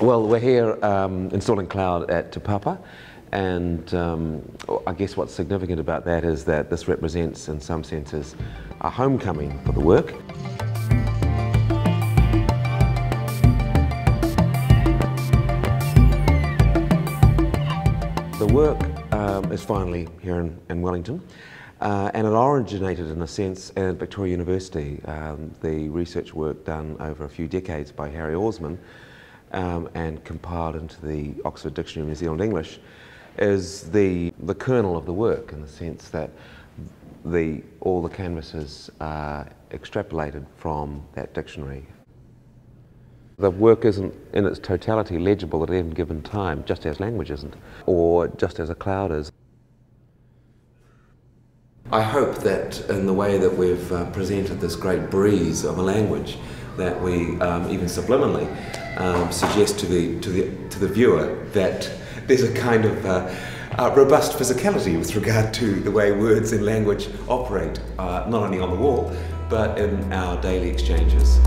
Well, we're here installing Cloud at Te Papa, and I guess what's significant about that is that this represents, in some senses, a homecoming for the work. The work is finally here in Wellington, and it originated, in a sense, at Victoria University. The research work done over a few decades by Harry Orsman, and compiled into the Oxford Dictionary of New Zealand English, is the kernel of the work, in the sense that all the canvases are extrapolated from that dictionary. The work isn't in its totality legible at any given time, just as language isn't, or just as a cloud is. I hope that in the way that we've presented this great breeze of a language, that we even subliminally suggest to the viewer that there's a kind of robust physicality with regard to the way words and language operate, not only on the wall, but in our daily exchanges.